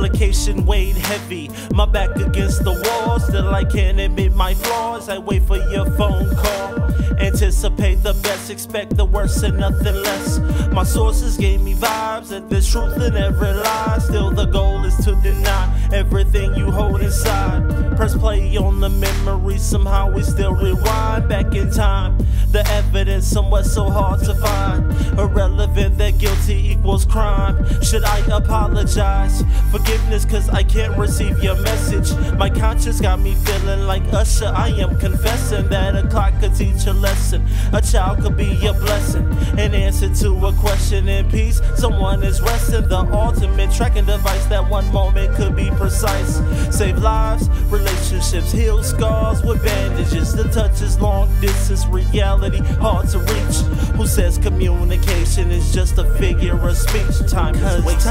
Complication weighed heavy, my back against the wall. Still I can't admit my flaws. I wait for your phone call, anticipate the best, expect the worst and nothing less. My sources gave me vibes that there's truth in every lie. Still the goal is to deny everything you hold inside. Press play on the memory, somehow we still rewind back in time. The evidence somewhat so hard to find, irrelevant that guilty equals crime. Should I apologize? Forgiveness, cause I can't receive your message. My conscience got me feeling like Usher. I am confessing that a clock could teach a lesson, a child could be a blessing, an answer to a question in peace. Someone is resting, the ultimate tracking device that one moment could be precise. Save lives, relationships, heal scars with bandages. The touch is long distance, reality hard to reach. Who says communication is just a figure of speech? Time is wasted.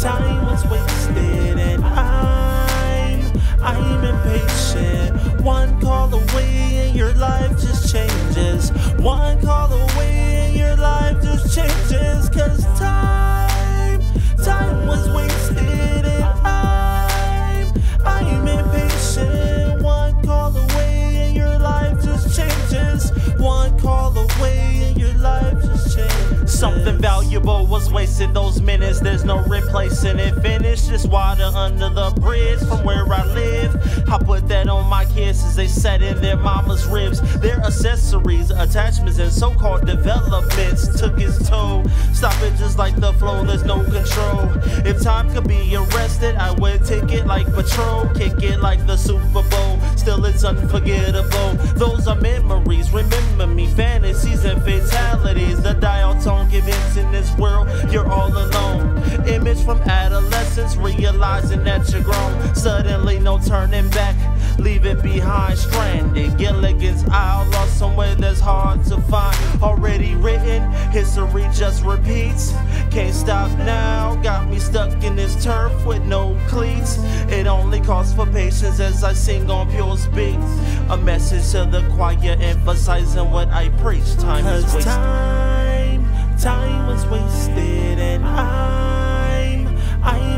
Time was wasted, and I'm impatient. One call away and your life just changes. One call away and your life just changes. Cause time was wasted, and I'm impatient. One call away and your life just changes. One call away and your life just changes. Something valuable was wasted those minutes. There's no replacing it. Finish this water under the bridge from where I live. I put that on my kids as they sat in their mama's ribs. Their accessories, attachments, and so-called developments took its toll. Stoppages like the flow, there's no control. If time could be arrested, I would take it like patrol. Kick it like the Super Bowl. Still it's unforgettable. Those are memories, remember me. Fantasies and fatalities. The dial tone gives in this world, you're all alone. Image from adolescence, realizing that you're grown. Suddenly no turning back, leave it behind. Stranded, Gilligan's Isle, lost somewhere that's hard to find. Already written, history just repeats. Can't stop now, got me stuck in this turf with no cleats. It only calls for patience as I sing on pure speech. A message to the choir emphasizing what I preach. Time is wasted. Time was wasted, and I'm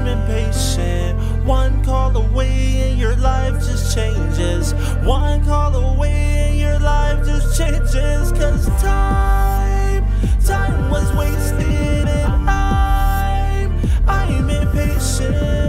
impatient. One call away and your life just changes. One call away and your life just changes. Cause time was wasted, and I'm impatient.